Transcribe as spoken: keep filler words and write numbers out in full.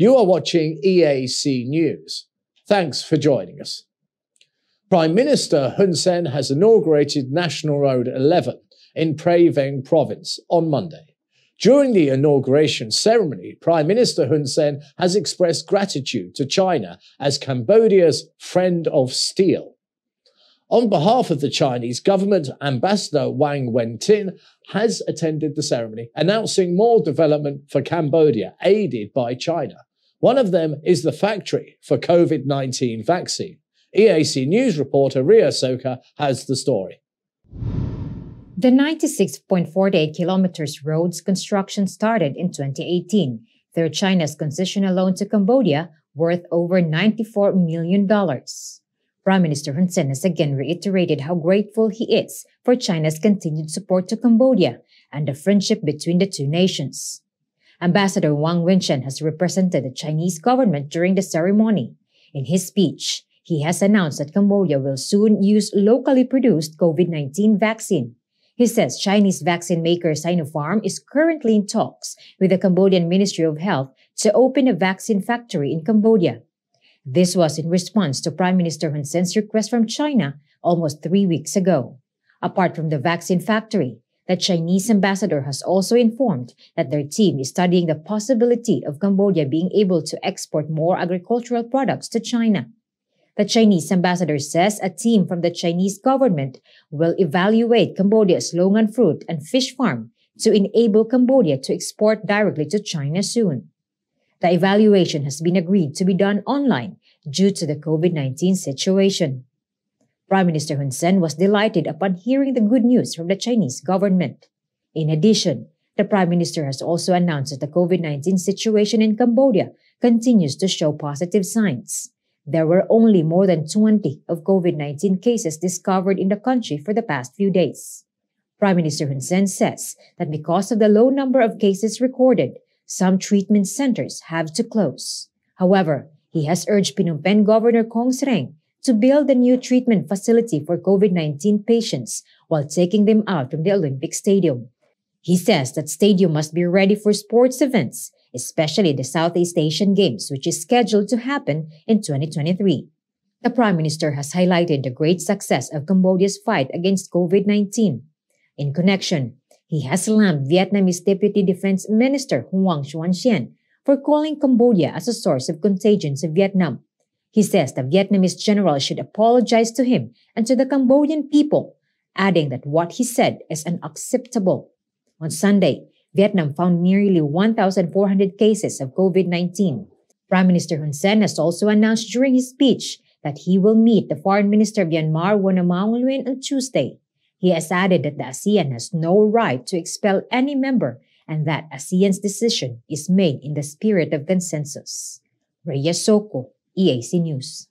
You are watching E A C News. Thanks for joining us. Prime Minister Hun Sen has inaugurated National Road eleven in Prey Veng province on Monday. During the inauguration ceremony, Prime Minister Hun Sen has expressed gratitude to China as Cambodia's friend of steel. On behalf of the Chinese government, Ambassador Wang Wentian has attended the ceremony, announcing more development for Cambodia aided by China. One of them is the factory for COVID nineteen vaccine. E A C News reporter Ria Soka has the story. The ninety-six point four eight kilometers roads construction started in twenty eighteen through China's concessional loan to Cambodia worth over ninety-four million dollars. Prime Minister Hun Sen has again reiterated how grateful he is for China's continued support to Cambodia and the friendship between the two nations. Ambassador Wang Wentian has represented the Chinese government during the ceremony. In his speech, he has announced that Cambodia will soon use locally produced COVID nineteen vaccine. He says Chinese vaccine maker Sinopharm is currently in talks with the Cambodian Ministry of Health to open a vaccine factory in Cambodia. This was in response to Prime Minister Hun Sen's request from China almost three weeks ago. Apart from the vaccine factory, the Chinese ambassador has also informed that their team is studying the possibility of Cambodia being able to export more agricultural products to China. The Chinese ambassador says a team from the Chinese government will evaluate Cambodia's longan fruit and fish farm to enable Cambodia to export directly to China soon. The evaluation has been agreed to be done online due to the COVID nineteen situation. Prime Minister Hun Sen was delighted upon hearing the good news from the Chinese government. In addition, the Prime Minister has also announced that the COVID nineteen situation in Cambodia continues to show positive signs. There were only more than twenty of COVID nineteen cases discovered in the country for the past few days. Prime Minister Hun Sen says that because of the low number of cases recorded, some treatment centers have to close. However, he has urged Phnom Penh Governor Kong Sreng to build a new treatment facility for COVID nineteen patients while taking them out from the Olympic Stadium. He says that stadium must be ready for sports events, especially the Southeast Asian Games, which is scheduled to happen in twenty twenty-three. The Prime Minister has highlighted the great success of Cambodia's fight against COVID nineteen. In connection, he has slammed Vietnamese Deputy Defense Minister Huang Xuanxian for calling Cambodia as a source of contagion to Vietnam. He says the Vietnamese general should apologize to him and to the Cambodian people, adding that what he said is unacceptable. On Sunday, Vietnam found nearly one thousand four hundred cases of COVID nineteen. Prime Minister Hun Sen has also announced during his speech that he will meet the Foreign Minister of Myanmar, Win Aung Lwin, on Tuesday. He has added that the ASEAN has no right to expel any member and that ASEAN's decision is made in the spirit of consensus. Ria Soka, E A C News.